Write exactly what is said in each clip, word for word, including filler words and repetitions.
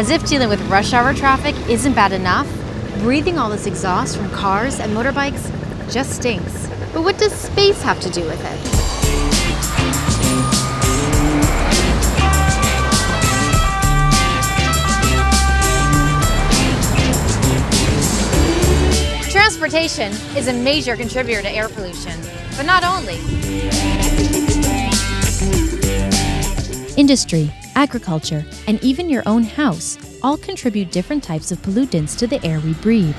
As if dealing with rush hour traffic isn't bad enough, breathing all this exhaust from cars and motorbikes just stinks. But what does space have to do with it? Transportation is a major contributor to air pollution, but not only. Industry, agriculture, and even your own house all contribute different types of pollutants to the air we breathe.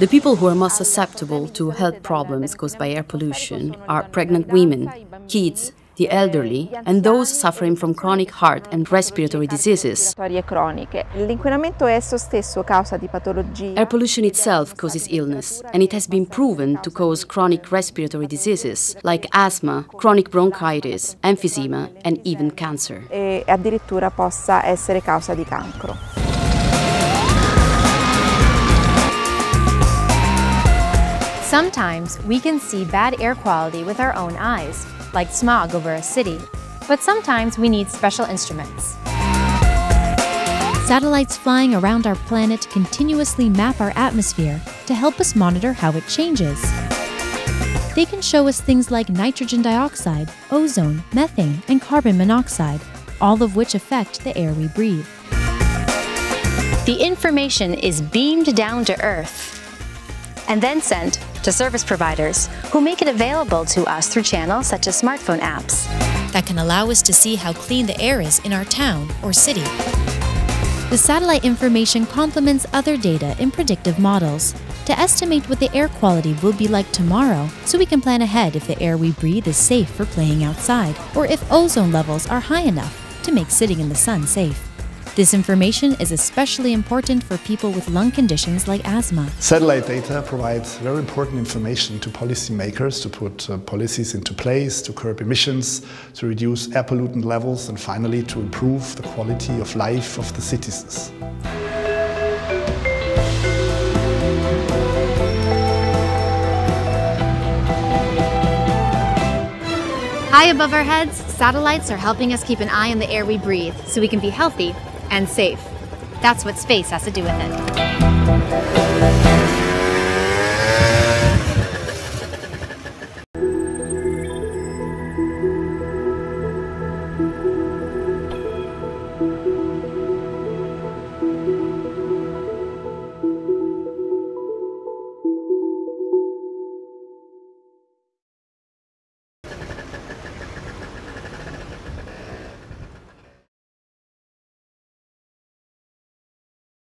The people who are most susceptible to health problems caused by air pollution are pregnant women, kids, the elderly, and those suffering from chronic heart and respiratory diseases. Air pollution itself causes illness, and it has been proven to cause chronic respiratory diseases like asthma, chronic bronchitis, emphysema, and even cancer. Addirittura possa essere causa di cancro. Sometimes we can see bad air quality with our own eyes, like smog over a city. But sometimes we need special instruments. Satellites flying around our planet continuously map our atmosphere to help us monitor how it changes. They can show us things like nitrogen dioxide, ozone, methane, and carbon monoxide, all of which affect the air we breathe. The information is beamed down to Earth and then sent to service providers who make it available to us through channels such as smartphone apps that can allow us to see how clean the air is in our town or city. The satellite information complements other data in predictive models to estimate what the air quality will be like tomorrow, so we can plan ahead if the air we breathe is safe for playing outside, or if ozone levels are high enough to make sitting in the sun safe. This information is especially important for people with lung conditions like asthma. Satellite data provides very important information to policymakers to put uh, policies into place, to curb emissions, to reduce air pollutant levels, and finally to improve the quality of life of the citizens. High above our heads, satellites are helping us keep an eye on the air we breathe so we can be healthy and safe. That's what space has to do with it.